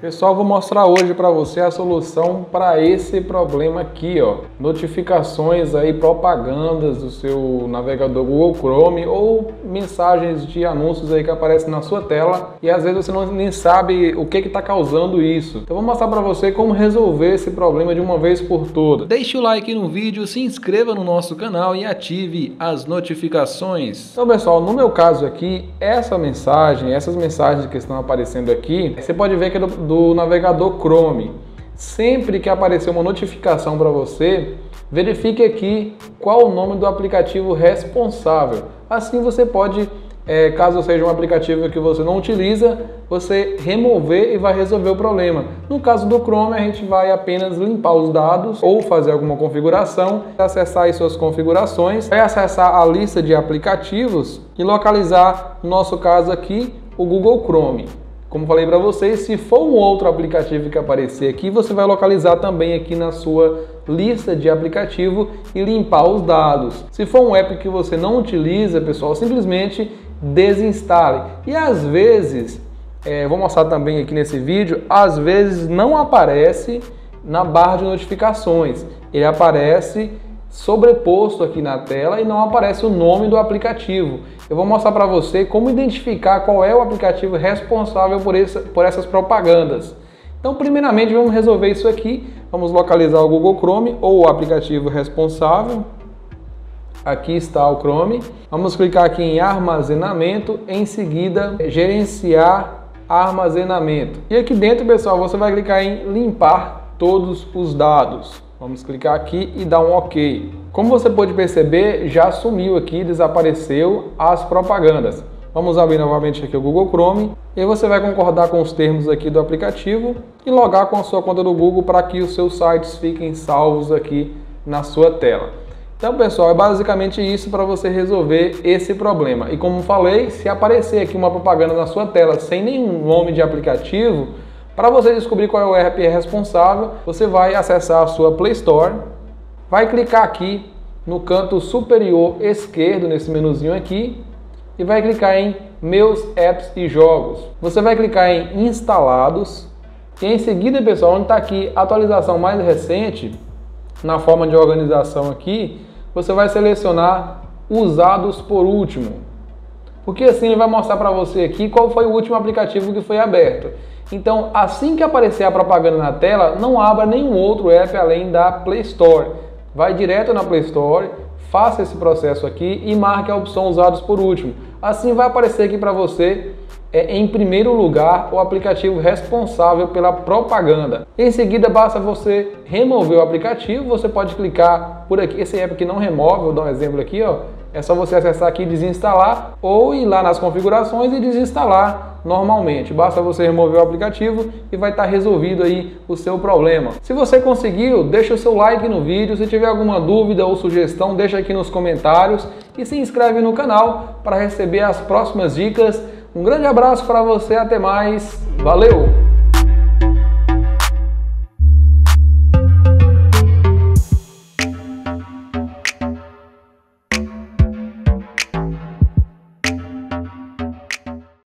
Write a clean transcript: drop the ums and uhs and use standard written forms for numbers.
Pessoal, vou mostrar hoje para você a solução para esse problema aqui, ó. Notificações aí, propagandas do seu navegador Google Chrome ou mensagens de anúncios aí que aparecem na sua tela e às vezes você nem sabe o que está causando isso. Então vou mostrar para você como resolver esse problema de uma vez por todas. Deixe o like no vídeo, se inscreva no nosso canal e ative as notificações. Então pessoal, no meu caso aqui, essas mensagens que estão aparecendo aqui, você pode ver que é do navegador Chrome. Sempre que aparecer uma notificação para você, verifique aqui qual o nome do aplicativo responsável. Assim você pode, caso seja um aplicativo que você não utiliza, você remover e vai resolver o problema. No caso do Chrome, a gente vai apenas limpar os dados ou fazer alguma configuração, acessar aí suas configurações, vai acessar a lista de aplicativos e localizar, no nosso caso aqui, o Google Chrome. Como falei para vocês, se for um outro aplicativo que aparecer aqui, você vai localizar também aqui na sua lista de aplicativo e limpar os dados. Se for um app que você não utiliza, pessoal, simplesmente desinstale. E às vezes, vou mostrar também aqui nesse vídeo, às vezes não aparece na barra de notificações. Ele aparece sobreposto aqui na tela e não aparece o nome do aplicativo. Eu vou mostrar para você como identificar qual é o aplicativo responsável por essas propagandas. Então, primeiramente, vamos resolver isso aqui. Vamos localizar o Google Chrome ou o aplicativo responsável. Aqui está o Chrome. Vamos clicar aqui em armazenamento, em seguida gerenciar armazenamento. E aqui dentro, pessoal, você vai clicar em limpar todos os dados. Vamos clicar aqui e dar um OK. Como você pode perceber, já sumiu aqui, desapareceu as propagandas. Vamos abrir novamente aqui o Google Chrome e você vai concordar com os termos aqui do aplicativo e logar com a sua conta do Google para que os seus sites fiquem salvos aqui na sua tela. Então pessoal, é basicamente isso para você resolver esse problema. E como falei, se aparecer aqui uma propaganda na sua tela sem nenhum nome de aplicativo, para você descobrir qual é o app responsável, você vai acessar a sua Play Store, vai clicar aqui no canto superior esquerdo, nesse menuzinho aqui, e vai clicar em Meus Apps e Jogos. Você vai clicar em Instalados e em seguida, pessoal, onde está aqui Atualização Mais Recente, na forma de organização aqui, você vai selecionar Usados por Último, porque assim ele vai mostrar para você aqui qual foi o último aplicativo que foi aberto. Então, assim que aparecer a propaganda na tela, não abra nenhum outro app além da Play Store. Vai direto na Play Store, faça esse processo aqui e marque a opção Usados por Último. Assim vai aparecer aqui para você, em primeiro lugar, o aplicativo responsável pela propaganda. Em seguida, basta você remover o aplicativo. Você pode clicar por aqui, esse app que não remove, vou dar um exemplo aqui, ó. É só você acessar aqui e desinstalar, ou ir lá nas configurações e desinstalar normalmente. Basta você remover o aplicativo e vai estar resolvido aí o seu problema. Se você conseguiu, deixa o seu like no vídeo. Se tiver alguma dúvida ou sugestão, deixa aqui nos comentários e se inscreve no canal para receber as próximas dicas. Um grande abraço para você, até mais, valeu!